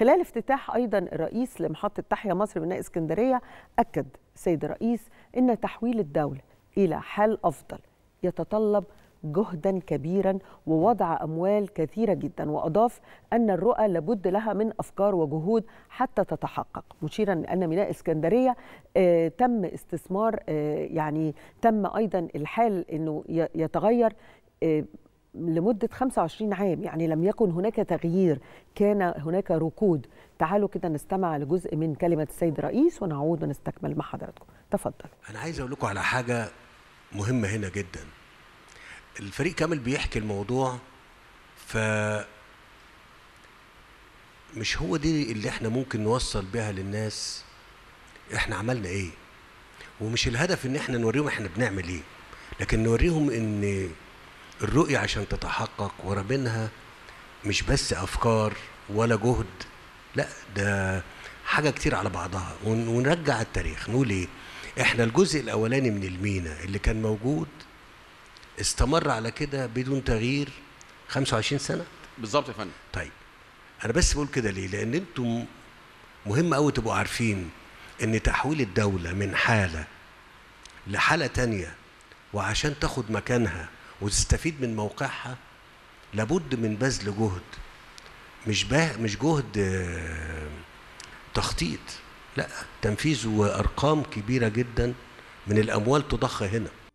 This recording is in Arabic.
خلال افتتاح أيضا الرئيس لمحطة تحيا مصر بميناء اسكندرية، أكد السيد الرئيس أن تحويل الدولة إلى حال أفضل يتطلب جهدا كبيرا ووضع أموال كثيرة جدا، وأضاف أن الرؤى لابد لها من أفكار وجهود حتى تتحقق، مشيرا أن ميناء اسكندرية تم استثمار، يعني تم أيضا الحال أنه يتغير لمدة 25 عام، يعني لم يكن هناك تغيير، كان هناك ركود. تعالوا كده نستمع لجزء من كلمة السيد الرئيس ونعود ونستكمل مع حضراتكم. تفضل. أنا عايز أقول لكم على حاجة مهمة هنا جدا. الفريق كامل بيحكي الموضوع، فمش هو دي اللي احنا ممكن نوصل بها للناس احنا عملنا ايه، ومش الهدف ان احنا نوريهم احنا بنعمل ايه، لكن نوريهم ان الرؤية عشان تتحقق ورا منها مش بس أفكار ولا جهد، لا ده حاجة كتير على بعضها. ونرجع التاريخ نقول إيه، إحنا الجزء الأولاني من المينا اللي كان موجود استمر على كده بدون تغيير 25 سنة بالظبط يا فندم. طيب أنا بس بقول كده ليه؟ لأن أنتم مهم أوي تبقوا عارفين إن تحويل الدولة من حالة لحالة تانية وعشان تاخد مكانها وتستفيد من موقعها لابد من بذل جهد، مش جهد تخطيط، لا تنفيذ، وارقام كبيره جدا من الاموال تضخ هنا.